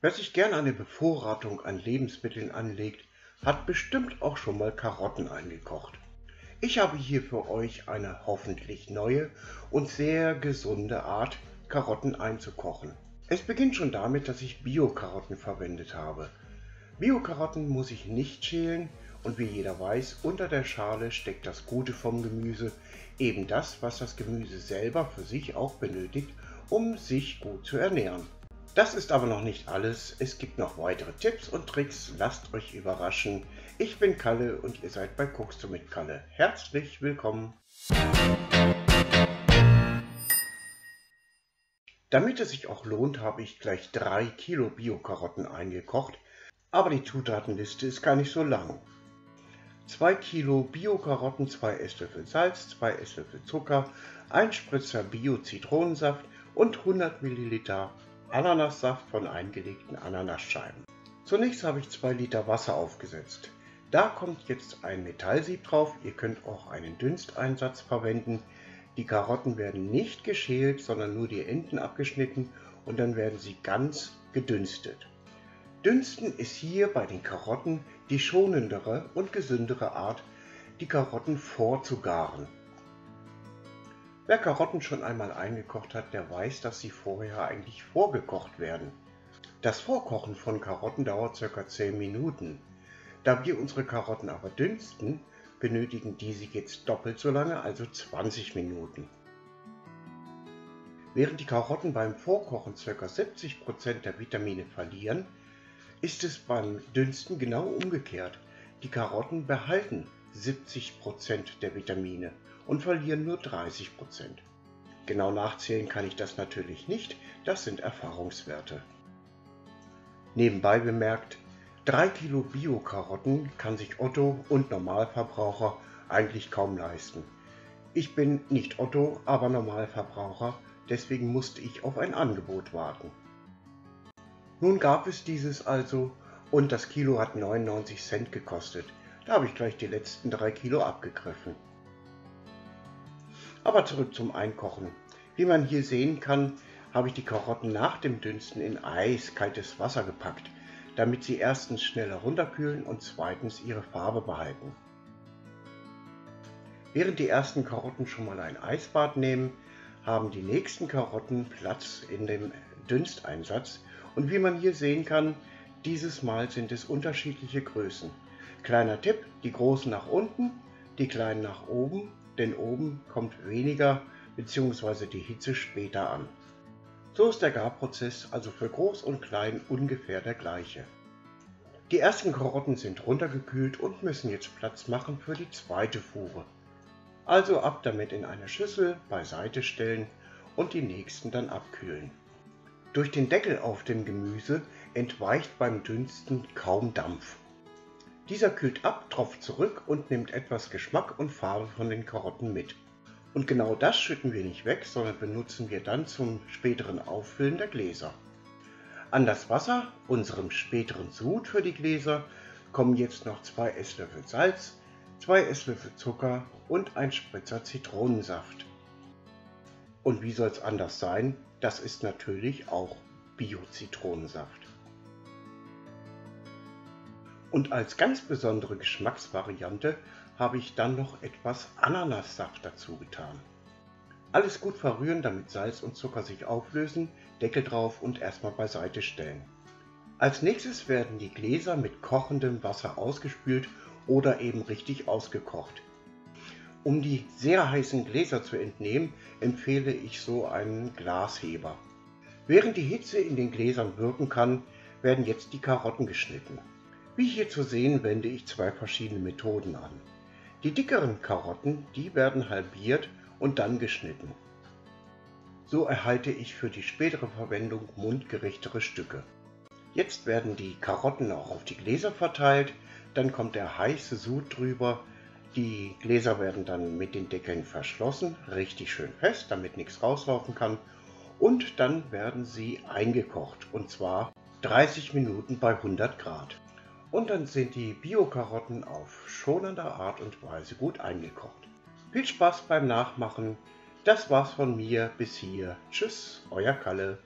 Wer sich gerne eine Bevorratung an Lebensmitteln anlegt, hat bestimmt auch schon mal Karotten eingekocht. Ich habe hier für euch eine hoffentlich neue und sehr gesunde Art, Karotten einzukochen. Es beginnt schon damit, dass ich Bio-Karotten verwendet habe. Bio-Karotten muss ich nicht schälen und wie jeder weiß, unter der Schale steckt das Gute vom Gemüse, eben das, was das Gemüse selber für sich auch benötigt, um sich gut zu ernähren. Das ist aber noch nicht alles, es gibt noch weitere Tipps und Tricks, lasst euch überraschen. Ich bin Kalle und ihr seid bei Cookst du mit Kalle. Herzlich willkommen! Damit es sich auch lohnt, habe ich gleich 3 Kilo Bio-Karotten eingekocht, aber die Zutatenliste ist gar nicht so lang. 2 Kilo Bio-Karotten, 2 Esslöffel Salz, 2 Esslöffel Zucker, 1 Spritzer Bio-Zitronensaft und 100 ml Ananassaft von eingelegten Ananasscheiben. Zunächst habe ich 2 Liter Wasser aufgesetzt. Da kommt jetzt ein Metallsieb drauf, ihr könnt auch einen Dünsteinsatz verwenden. Die Karotten werden nicht geschält, sondern nur die Enden abgeschnitten und dann werden sie ganz gedünstet. Dünsten ist hier bei den Karotten die schonendere und gesündere Art, die Karotten vorzugaren. Wer Karotten schon einmal eingekocht hat, der weiß, dass sie vorher eigentlich vorgekocht werden. Das Vorkochen von Karotten dauert ca. 10 Minuten. Da wir unsere Karotten aber dünsten, benötigen diese jetzt doppelt so lange, also 20 Minuten. Während die Karotten beim Vorkochen ca. 70% der Vitamine verlieren, ist es beim Dünsten genau umgekehrt. Die Karotten behalten 70% der Vitamine und verlieren nur 30%. Genau nachzählen kann ich das natürlich nicht, das sind Erfahrungswerte. Nebenbei bemerkt, 3 Kilo Bio-Karotten kann sich Otto und Normalverbraucher eigentlich kaum leisten. Ich bin nicht Otto, aber Normalverbraucher, deswegen musste ich auf ein Angebot warten. Nun gab es dieses also und das Kilo hat 99 Cent gekostet. Da habe ich gleich die letzten 3 Kilo abgegriffen. Aber zurück zum Einkochen. Wie man hier sehen kann, habe ich die Karotten nach dem Dünsten in eiskaltes Wasser gepackt, damit sie erstens schneller runterkühlen und zweitens ihre Farbe behalten. Während die ersten Karotten schon mal ein Eisbad nehmen, haben die nächsten Karotten Platz in dem Dünsteinsatz und wie man hier sehen kann, dieses Mal sind es unterschiedliche Größen. Kleiner Tipp, die großen nach unten, die kleinen nach oben. Denn oben kommt weniger bzw. die Hitze später an. So ist der Garprozess also für groß und klein ungefähr der gleiche. Die ersten Karotten sind runtergekühlt und müssen jetzt Platz machen für die zweite Fuhre. Also ab damit in eine Schüssel, beiseite stellen und die nächsten dann abkühlen. Durch den Deckel auf dem Gemüse entweicht beim Dünsten kaum Dampf. Dieser kühlt ab, tropft zurück und nimmt etwas Geschmack und Farbe von den Karotten mit. Und genau das schütten wir nicht weg, sondern benutzen wir dann zum späteren Auffüllen der Gläser. An das Wasser, unserem späteren Sud für die Gläser, kommen jetzt noch 2 Esslöffel Salz, 2 Esslöffel Zucker und ein Spritzer Zitronensaft. Und wie soll es anders sein? Das ist natürlich auch Bio-Zitronensaft. Und als ganz besondere Geschmacksvariante habe ich dann noch etwas Ananassaft dazu getan. Alles gut verrühren, damit Salz und Zucker sich auflösen, Deckel drauf und erstmal beiseite stellen. Als nächstes werden die Gläser mit kochendem Wasser ausgespült oder eben richtig ausgekocht. Um die sehr heißen Gläser zu entnehmen, empfehle ich so einen Glasheber. Während die Hitze in den Gläsern wirken kann, werden jetzt die Karotten geschnitten. Wie hier zu sehen, wende ich 2 verschiedene Methoden an. Die dickeren Karotten, die werden halbiert und dann geschnitten. So erhalte ich für die spätere Verwendung mundgerechtere Stücke. Jetzt werden die Karotten auch auf die Gläser verteilt, dann kommt der heiße Sud drüber. Die Gläser werden dann mit den Deckeln verschlossen, richtig schön fest, damit nichts rauslaufen kann. Und dann werden sie eingekocht, und zwar 30 Minuten bei 100 Grad. Und dann sind die Bio-Karotten auf schonende Art und Weise gut eingekocht. Viel Spaß beim Nachmachen. Das war's von mir. Bis hier. Tschüss, euer Kalle.